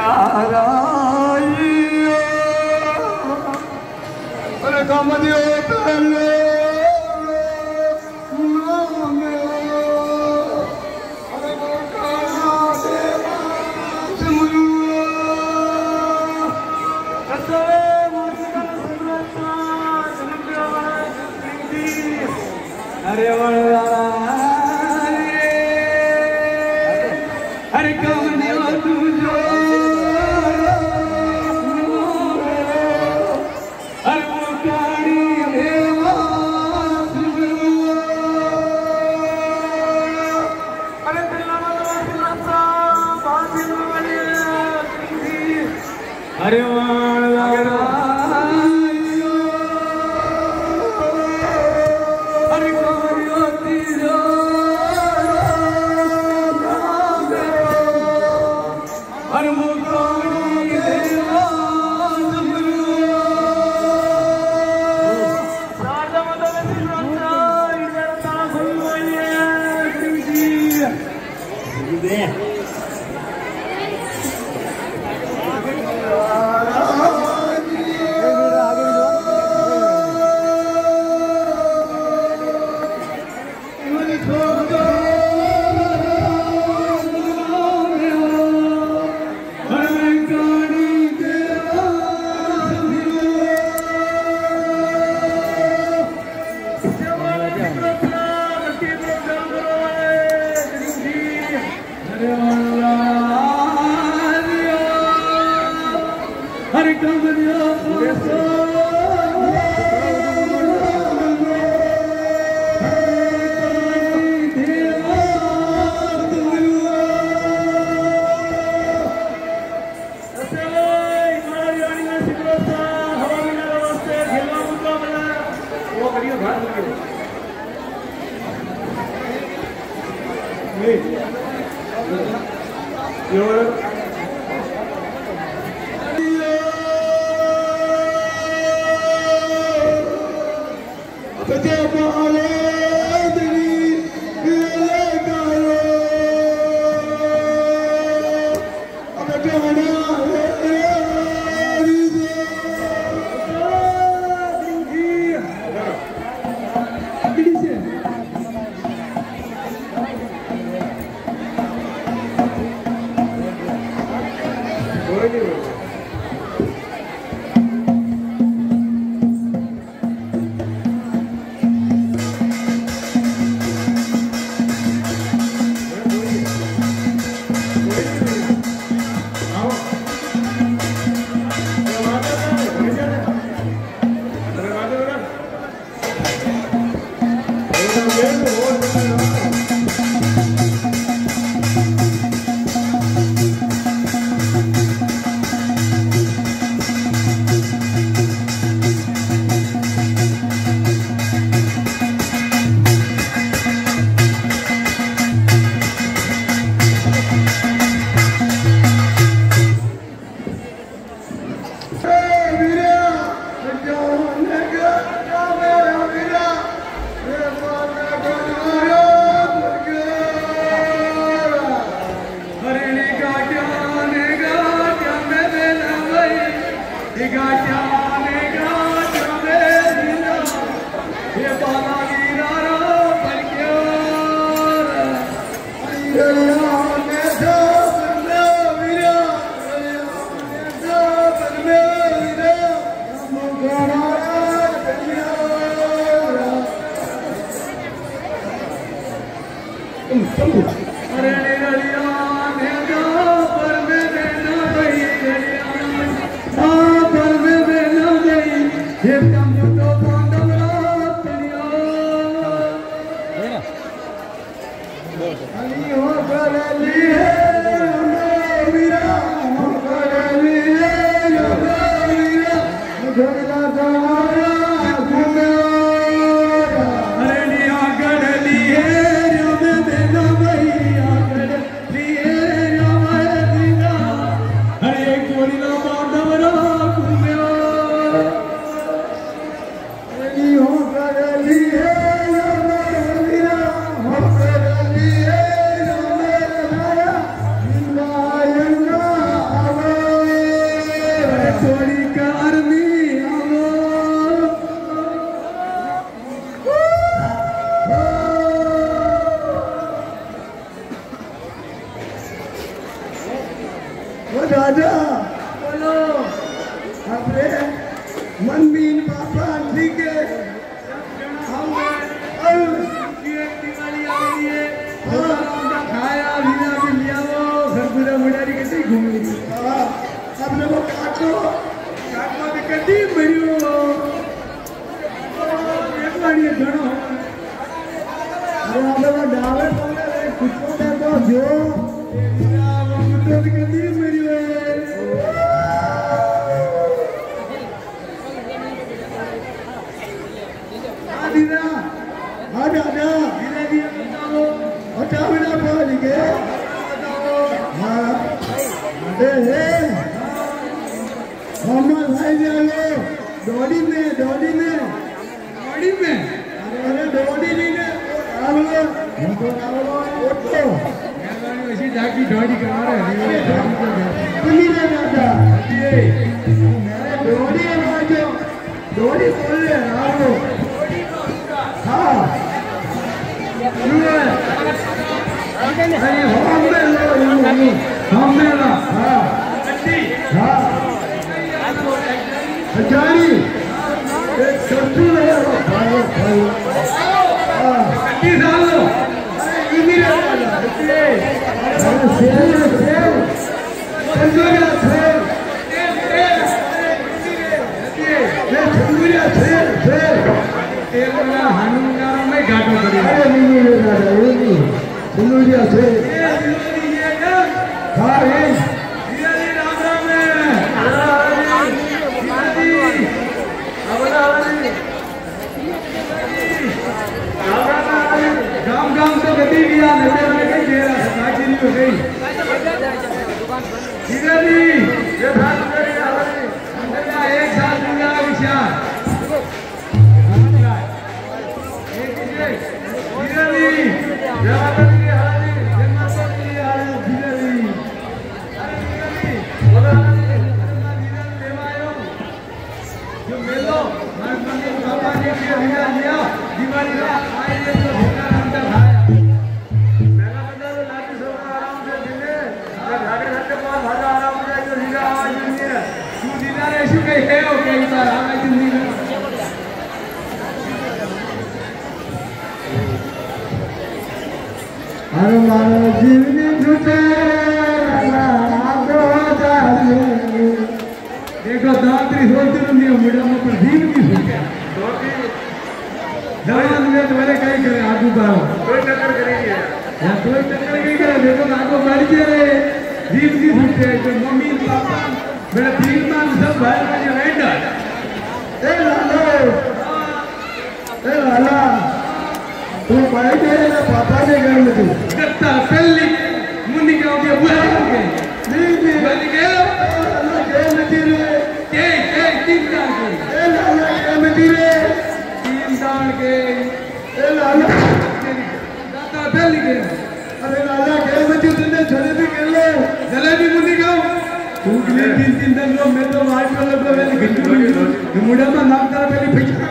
अरे कम दियो तेरे हरे हरे कम देव तुझो हर पुकारी देवा अरे हरे वाला ये हम जो तो बंद रात निया वो राजा बोलो अपने मनबीन पापा ठीक है खाया भीजा भी लिया वो सरपुरा मुडारी कैसे घूम ली अपने वो काटो काटो भी कटी मरी वो एक बार ये घड़ो अरे अपने वो डावे पकड़े कुछ तो तो जो कटी मरी वो आदिना आजा आजा धीरे धीरे बताओ अच्छा बिना पाली के हाँ अरे हमारे भाई जाने डोडी में अरे डोडी नहीं है हमको नावलो ओटो यार वैसे जाकी डोडी करा रहे हैं तुम्हीं ना जाता ये मेरे डोडी है भाई डोडी बोल रहे हैं आप अरे हमने ला हाँ हाँ अचारी एक सब्जी ले आओ भाई भाई हाँ अति डालो इमीरा अरे सेल सेल संजोया सेल ये संजोया सेल सेल तेरे वाला हनुमान में गाड़ो करी अरे नहीं नहीं नहीं नहीं बुलुरिया से हाँ है बिरली राम राम है बिरली अबला अबली गांव गांव से गति किया नजर में कहीं देरा साजिरी में कहीं बिरली ये भाग बिरली अबली अंदर एक साल दूंगा विशाल एक बिरली जब देखो दात्री सोचते तुम ये मुड़ा में पर जीव भी सोच गया जाने तुझे तुम्हारे कहीं करे आगू बाहर कोई टक्कर करेगी यार कोई टक्कर नहीं करे देखो आगू बाहर जाए जीव भी सोचते हैं तो मम्मी पापा मेरा तीन माँ सब बाहर में जो रहेंगे ए लाला तू बाहर जाए ना पापा ने घर में तू गत्ता पहली मुन्नी क्या हो गया बुरा हो गया नहीं बन गया अरे लाला क्या बच्चे तुमने जलेबी कर लो जलेबी मुन्नी का तू किले तीन दिन लो मैं तो वाइट वाले पे मैंने घिंटू घिंटू मुड़ा में नाम तारा पहले फिक्स ना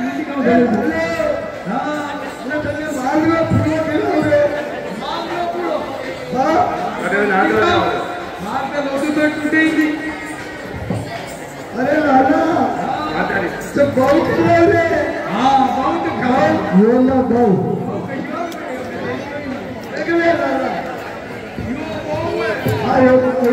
मुन्नी का जलेबी हाँ ना पहले मांगो पुड़ो किलो रे मांगो पुड़ो हाँ अरे ना मांगो लोटी तो टूटेगी अरे लाला सब बहुत किलो रे हाँ बहुत खाओ ये ना बहुत आयो तो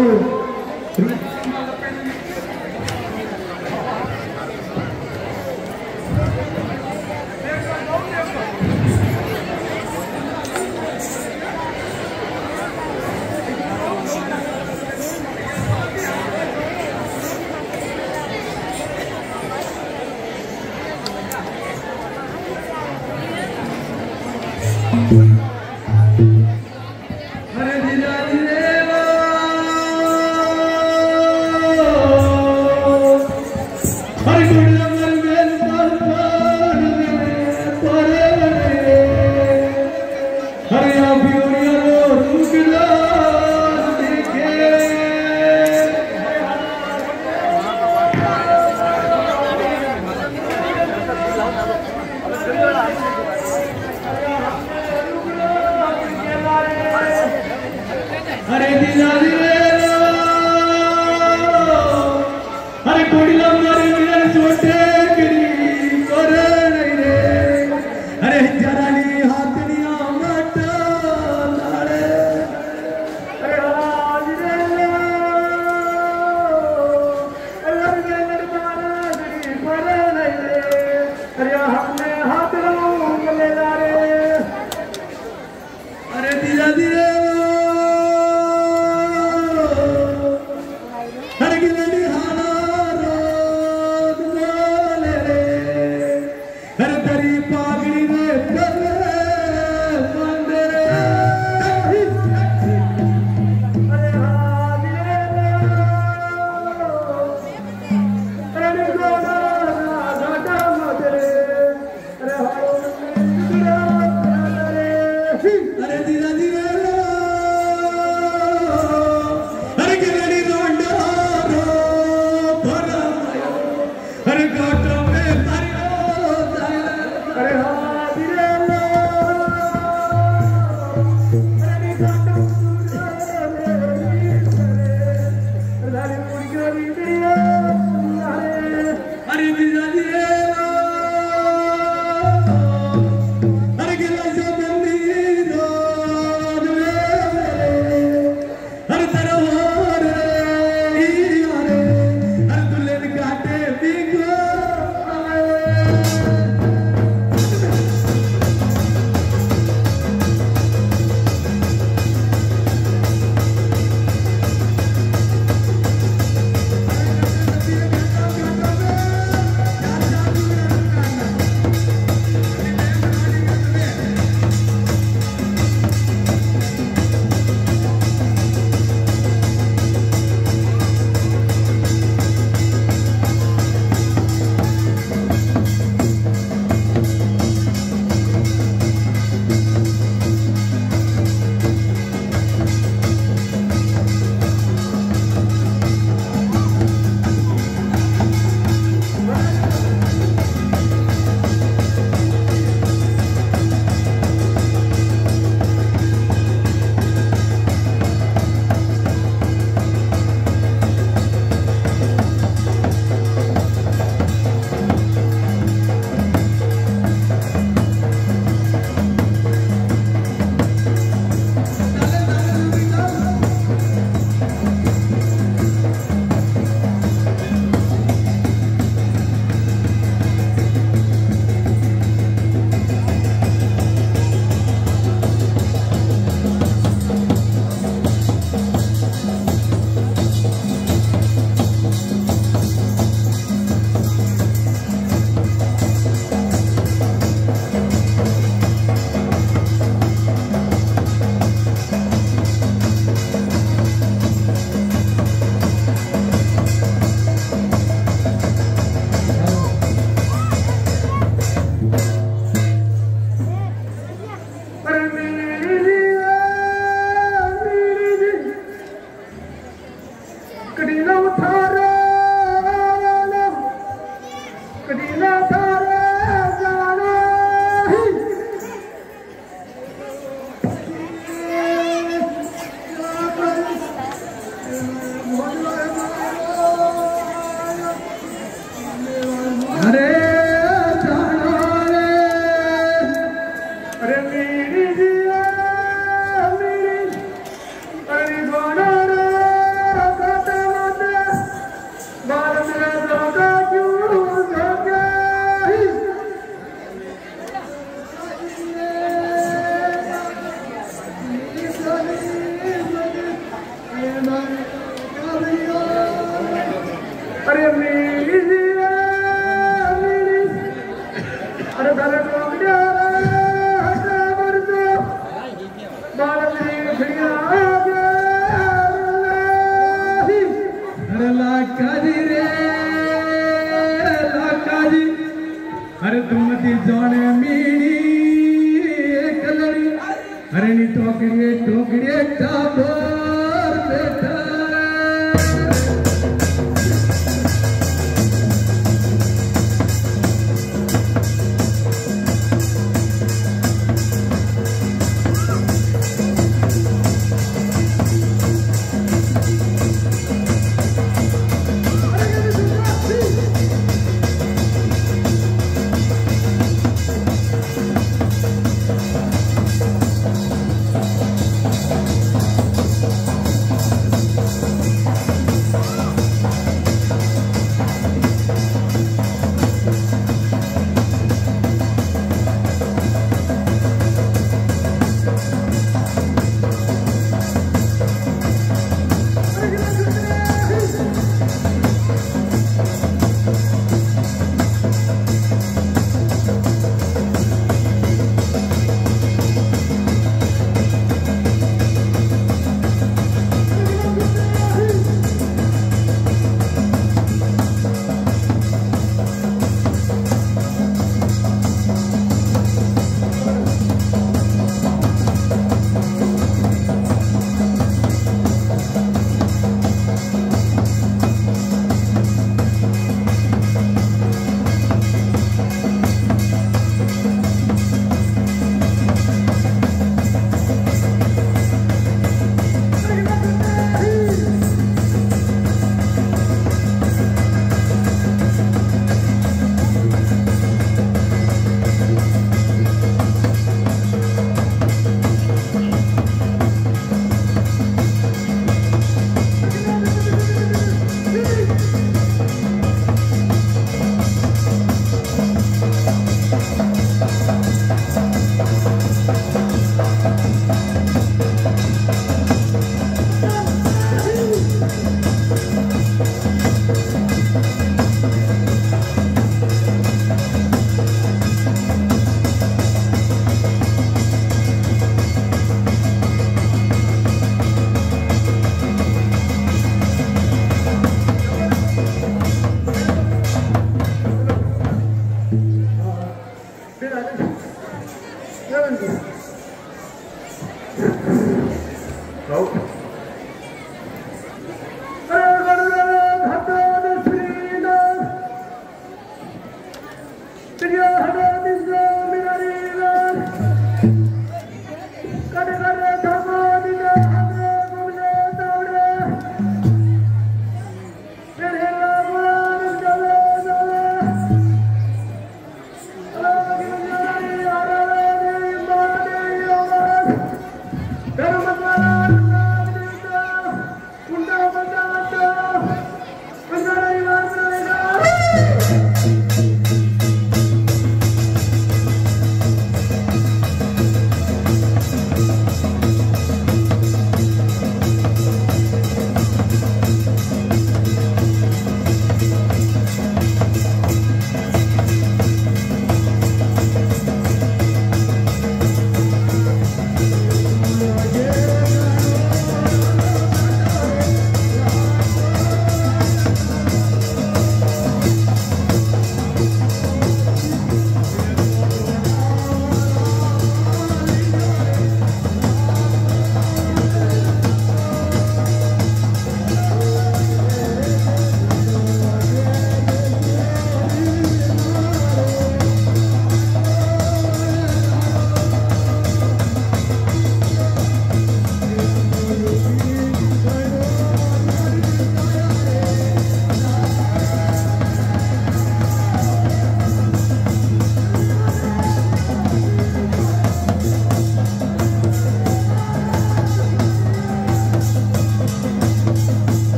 Don't get it,